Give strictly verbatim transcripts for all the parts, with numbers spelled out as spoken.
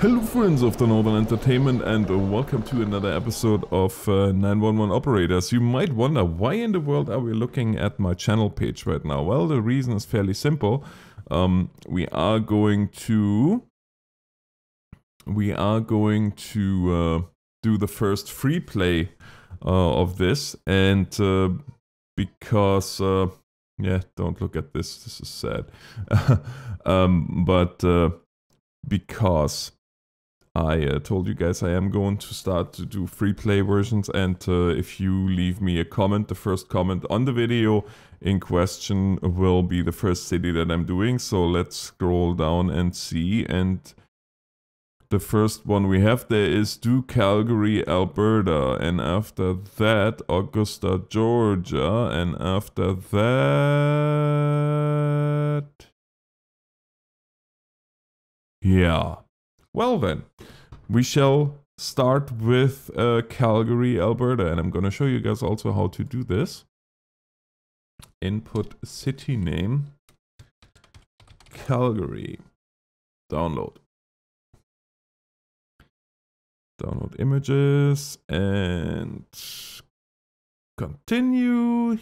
Hello friends of the Northern Entertainment, and welcome to another episode of uh, nine one one Operators. You might wonder, why in the world are we looking at my channel page right now? Well, the reason is fairly simple. Um, we are going to... We are going to uh, do the first free play uh, of this, and uh, because... Uh, yeah, don't look at this, this is sad. um, but uh, because... I uh, told you guys I am going to start to do free play versions, and uh, if you leave me a comment, the first comment on the video in question will be the first city that I'm doing. So let's scroll down and see, and the first one we have there is do Calgary, Alberta, and after that Augusta, Georgia, and after that... yeah. Well then, we shall start with uh, Calgary, Alberta, and I'm gonna show you guys also how to do this. Input city name, Calgary, download. Download images and continue.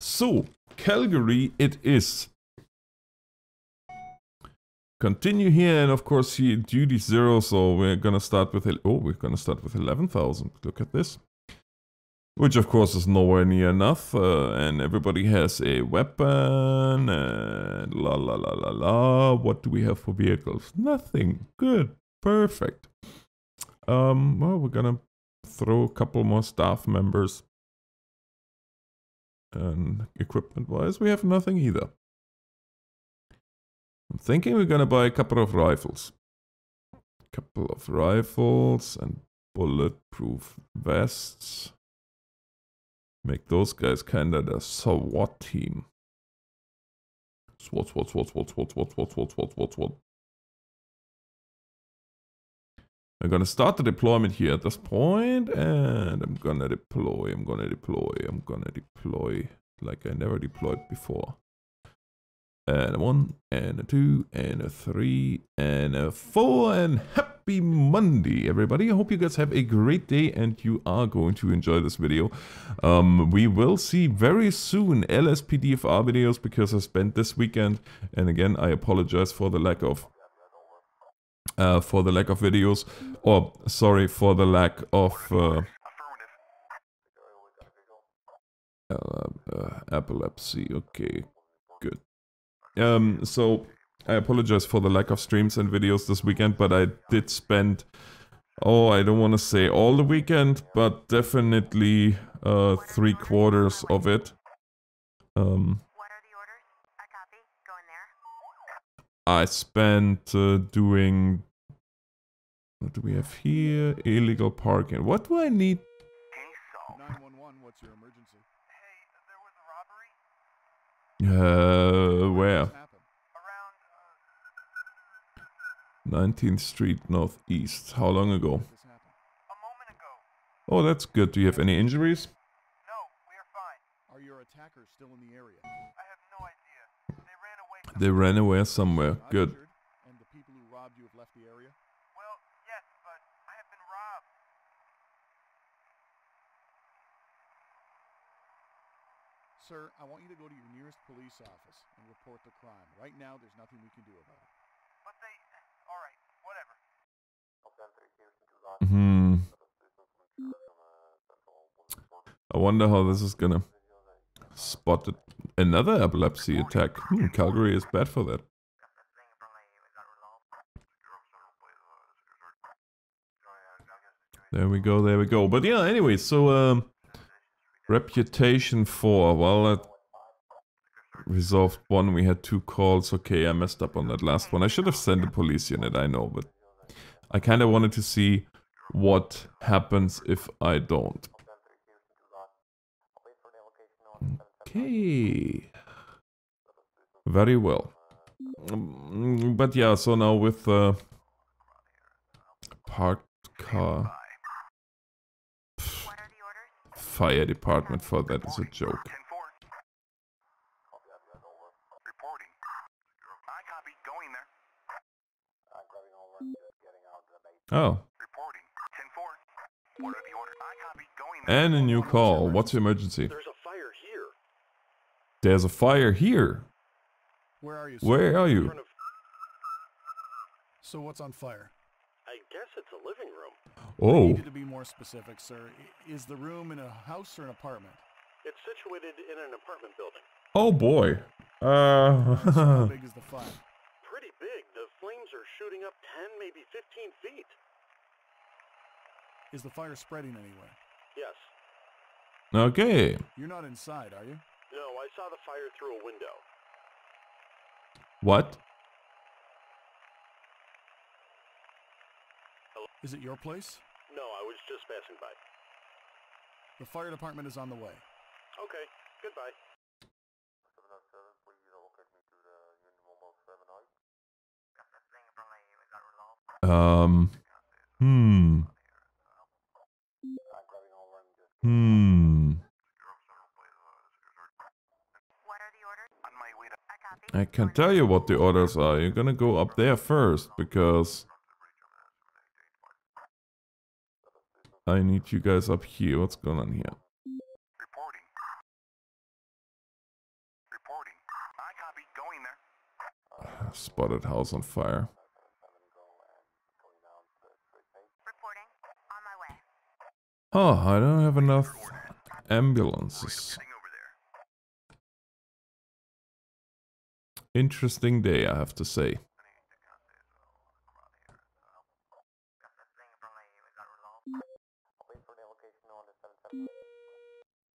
So, Calgary it is. Continue here, and of course here duty zero, so we're gonna start with oh we're gonna start with eleven thousand. Look at this, which of course is nowhere near enough, uh, and everybody has a weapon, and la la la la la. What do we have for vehicles? Nothing. Good, perfect. Um well, we're gonna throw a couple more staff members, and equipment wise we have nothing either. I'm thinking we're gonna buy a couple of rifles. Couple of rifles and bulletproof vests. Make those guys kinda the SWAT team. SWAT, SWAT, SWAT, SWAT, SWAT, SWAT, SWAT, SWAT, SWAT, SWAT, SWAT. I'm gonna start the deployment here at this point, and I'm gonna deploy, I'm gonna deploy, I'm gonna deploy like I never deployed before. And a one, and a two, and a three, and a four, and happy Monday, everybody. I hope you guys have a great day and you are going to enjoy this video. Um, we will see very soon L S P D F R videos, because I spent this weekend, and again, I apologize for the lack of, uh, for the lack of videos, or sorry, for the lack of, uh, uh, uh epilepsy, okay, good. Um, so, I apologize for the lack of streams and videos this weekend, but I did spend, oh, I don't want to say all the weekend, but definitely uh, three quarters of it. Um, what are the orders? A copy. Go in there. I spent uh, doing, what do we have here? Illegal parking. What do I need? nine one one, what's your emergency? Uh, where? nineteenth Street Northeast. How long ago? A moment ago. Oh, that's good. Do you have any injuries? No, we are fine. Are your attackers still in the area? I have no idea. They ran away somewhere. They ran away somewhere. Good. And the people who robbed you have left the area? Well, yes, but I have been robbed. Sir, I want you to go to your nearest police office and report the crime. Right now, there's nothing we can do about it. But they... Alright, whatever. Hmm. I wonder how this is gonna... Spotted another epilepsy attack. Hmm, Calgary is bad for that. There we go, there we go. But yeah, anyway, so... um. Reputation four, well, that resolved one, we had two calls, okay, I messed up on that last one. I should have sent a police unit, I know, but I kind of wanted to see what happens if I don't. Okay, very well. Um, but yeah, so now with uh, parked car. Fire department for that is a joke. Oh. And a new call. What's the emergency? There's a fire here. There's a fire here. Where are you? Sir? Where are you? So what's on fire? I guess it's a living room. Oh. I needed to be more specific, sir. Is the room in a house or an apartment? It's situated in an apartment building. Oh boy. Uh. So how big is the fire? Pretty big. The flames are shooting up ten, maybe fifteen feet. Is the fire spreading anywhere? Yes. Okay. You're not inside, are you? No, I saw the fire through a window. What? Hello? Is it your place? No, I was just passing by. The fire department is on the way. Okay, goodbye. Um, hmm. Hmm. I can't tell you what the orders are. You're gonna go up there first because I need you guys up here. What's going on here? Reporting. Reporting. I copy. Going there. Spotted house on fire. Oh, I don't have enough ambulances. Interesting day, I have to say.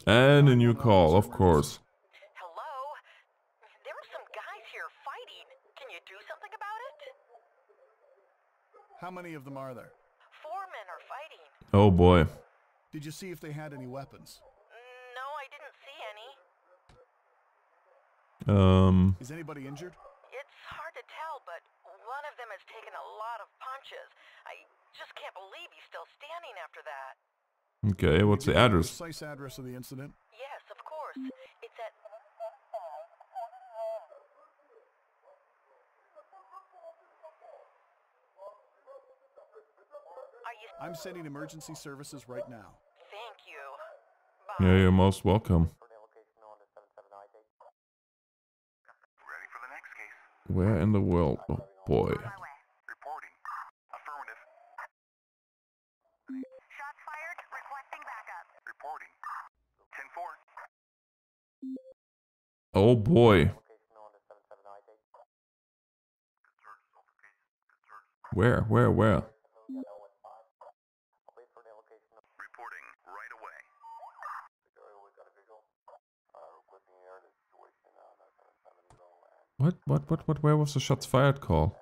And a new call, of course. Hello? There are some guys here fighting. Can you do something about it? How many of them are there? Four men are fighting. Oh boy. Did you see if they had any weapons? No, I didn't see any. Um. Is anybody injured? It's hard to tell, but one of them has taken a lot of punches. I just can't believe he's still standing after that. Okay, what's the address? The precise address of the incident? Yes, of course. It's at... I'm sending emergency services right now. Thank you. Bye. Yeah, you're most welcome. Ready for the next case. Where in the world? Oh boy. Reporting. Affirmative. Shots fired. Requesting backup. Reporting. ten four. Oh boy. Where? Where? Where? What, what, what, what, where was the shots fired call?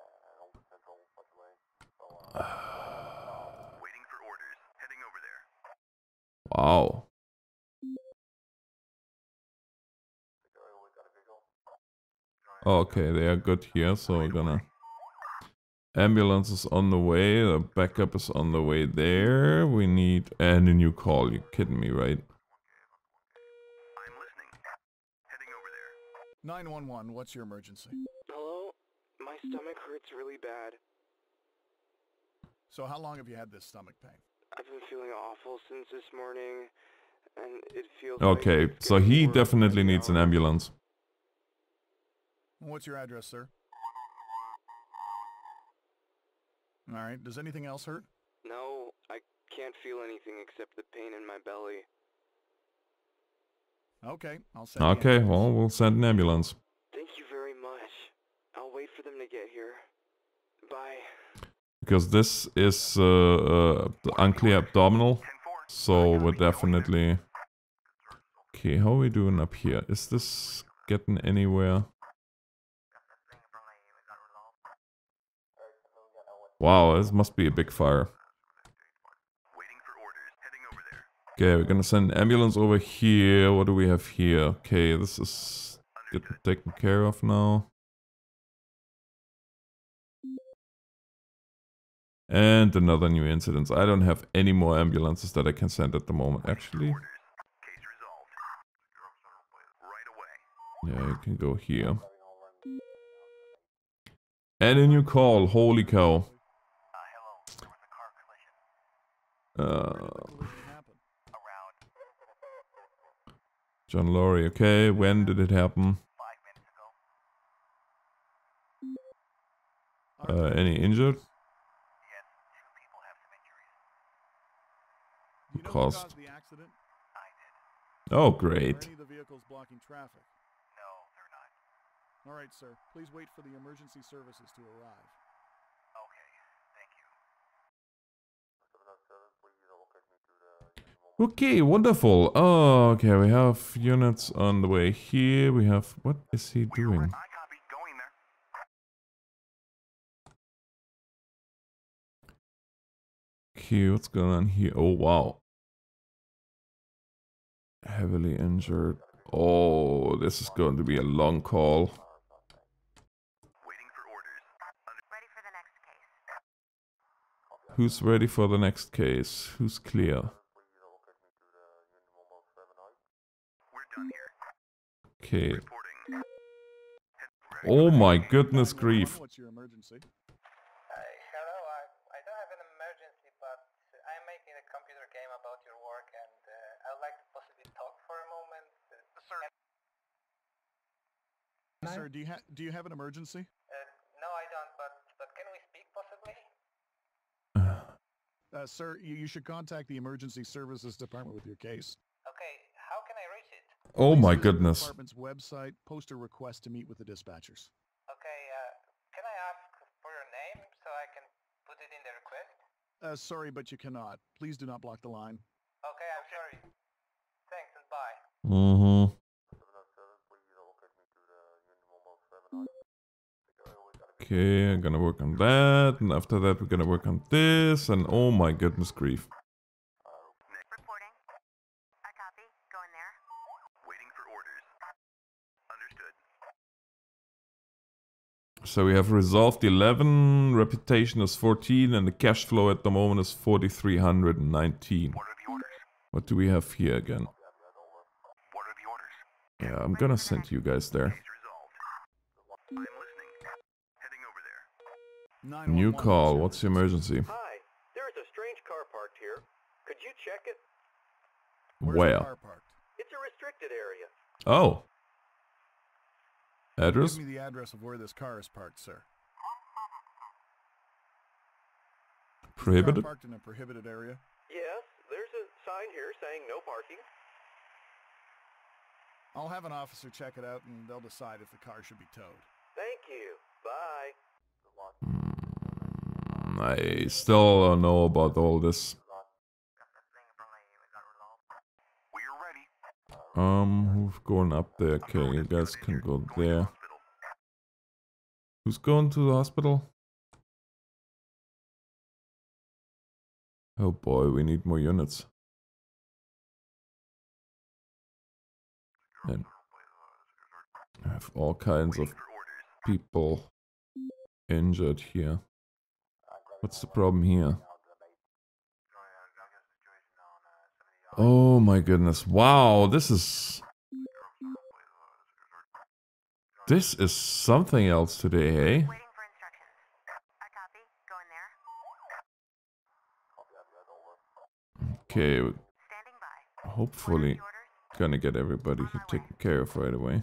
Waiting for orders, heading over there. Wow. Okay, they are good here, so we're gonna... Ambulance is on the way, the backup is on the way there. We need... And a new call, you're kidding me, right? nine one one, what's your emergency? Hello? My stomach hurts really bad. So how long have you had this stomach pain? I've been feeling awful since this morning, and it feels... Okay, like so he definitely needs an ambulance. What's your address, sir? Alright, does anything else hurt? No, I can't feel anything except the pain in my belly. Okay, I'll send Okay, well, we'll send an ambulance. Thank you very much. I'll wait for them to get here. Bye. Because this is uh, uh, the unclear abdominal, so we're definitely... Okay, how are we doing up here? Is this getting anywhere? Wow, this must be a big fire. Okay, we're gonna send an ambulance over here. What do we have here? Okay, this is getting taken care of now. And another new incident. I don't have any more ambulances that I can send at the moment, actually. Yeah, you can go here. And a new call. Holy cow. Uh, John Laurie, okay, when did it happen? Uh, any injured? Who caused? Oh, great. All right, sir. Please wait for the emergency services to arrive. Okay, thank you. Okay, wonderful. Oh, okay, we have units on the way here. We have... What is he doing? Okay, what's going on here? Oh, wow. Heavily injured. Oh, this is going to be a long call. Who's ready for the next case? Who's clear? Okay. Oh my goodness grief. What's your emergency? Hello, I, I don't have an emergency, but I'm making a computer game about your work, and uh, I'd like to possibly talk for a moment. Uh, sir, sir, do you ha do you have an emergency? Uh, sir, you, you should contact the emergency services department with your case. Okay, how can I reach it? Oh my goodness. Department's website, post a request to meet with the dispatchers. Okay, uh, can I ask for your name so I can put it in the request? Uh, sorry, but you cannot. Please do not block the line. Okay, I'm sorry. Thanks and bye. Mm-hmm. Okay, I'm gonna work on that, and after that we're gonna work on this, and oh my goodness grief. Reporting. I copy. Go in there. Waiting for orders. Understood. So we have resolved eleven, reputation is fourteen, and the cash flow at the moment is four thousand three hundred nineteen. What are the orders? What do we have here again? What are the orders? Yeah, I'm gonna send you guys there. New call. Service. What's the emergency? Hi, there is a strange car parked here. Could you check it? Where's Where? The car parked? It's a restricted area. Oh. Address? Give me the address of where this car is parked, sir. Prohibited? Parked in a prohibited area. Yes, there's a sign here saying no parking. I'll have an officer check it out, and they'll decide if the car should be towed. Thank you. Bye. I still don't know about all this. Um, who's going up there? Okay, you guys can go there. Who's going to the hospital? Oh boy, we need more units. And I have all kinds of people injured here. What's the problem here? Oh my goodness. Wow, this is... This is something else today, hey? Okay, hopefully gonna get everybody taken care of right away.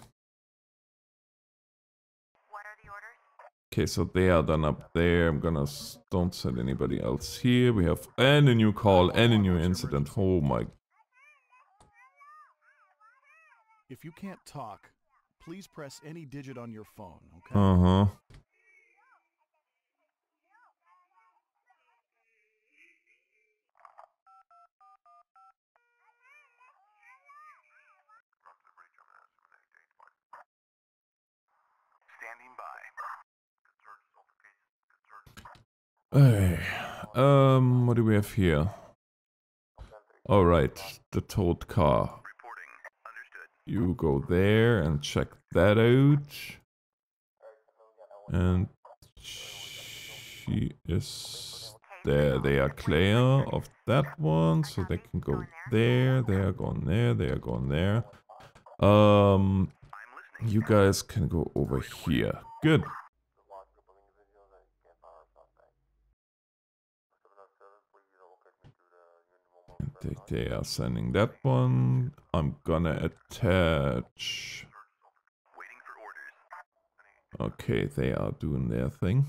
Okay, so they are done up there. I'm gonna don't send anybody else here. We have and a new call and a new incident. Oh my. If you can't talk, please press any digit on your phone, okay? Uh-huh. Hey, um, what do we have here? All right, the towed car. You go there and check that out. And she is there. They are clear of that one, so they can go there. They are going there. They are going there. Um, you guys can go over here. Good. They are sending that one. I'm gonna attach. Okay, they are doing their thing.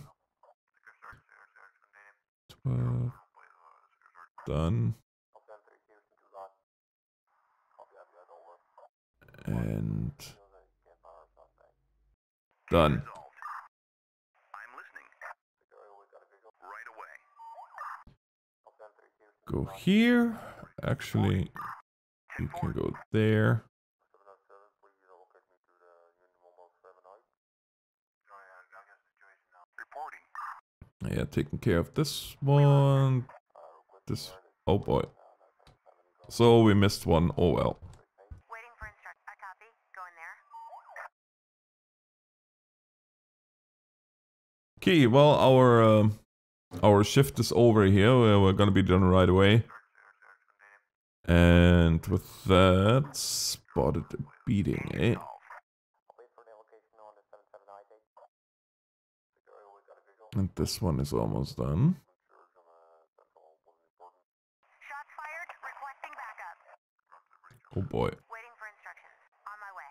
twelve. Done. And done. Go here. Actually, you can go there. Yeah, taking care of this one. This. Oh boy. So we missed one. Oh well. Okay. Well, our um, our shift is over here. We're gonna be done right away. And with that, spotted a beating, eh? And this one is almost done. Shots fired, requesting backup. Oh boy. Waiting for instructions. On my way.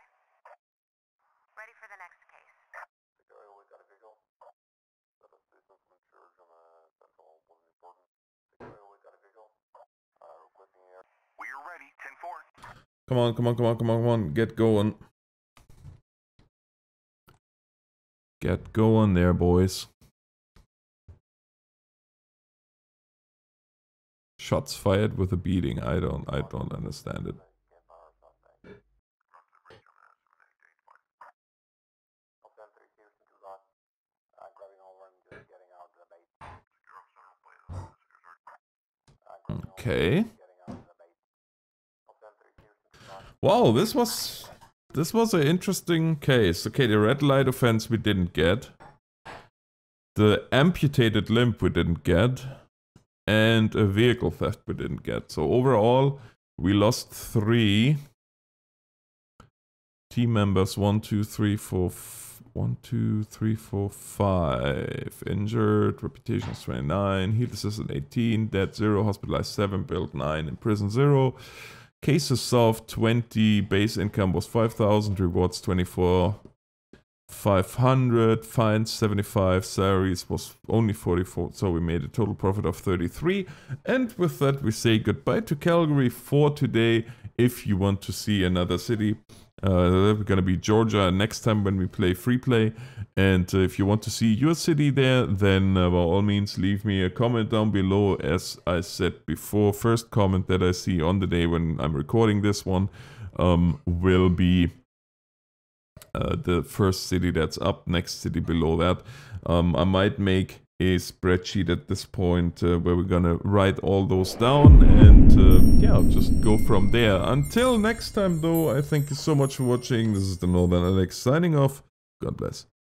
Ready for the next case. We are ready, ten four. Come on, come on, come on, come on, come on. Get going. Get going there, boys. Shots fired with a beating. I don't I don't understand it. Okay. Wow, this was this was an interesting case. Okay, the red light offense we didn't get. The amputated limb we didn't get. And a vehicle theft we didn't get. So overall, we lost three team members. One, two, three, four, f one, two, three, four, five. Injured, reputation is twenty-nine, health assistant eighteen, dead zero, hospitalized seven, built nine, in prison zero. Cases solved twenty, base income was five thousand, rewards twenty-four. five hundred, fines seventy-five, salaries was only forty-four, so we made a total profit of thirty-three. And with that, we say goodbye to Calgary for today. If you want to see another city, uh, we're gonna be Georgia next time when we play free play. And uh, if you want to see your city there, then uh, by all means leave me a comment down below. As I said before, first comment that I see on the day when I'm recording this one um, will be Uh, the first city that's up, next city below that. Um, I might make a spreadsheet at this point uh, where we're gonna write all those down and uh, yeah, I'll just go from there. Until next time though, I thank you so much for watching. This is the Northern Alex signing off. God bless.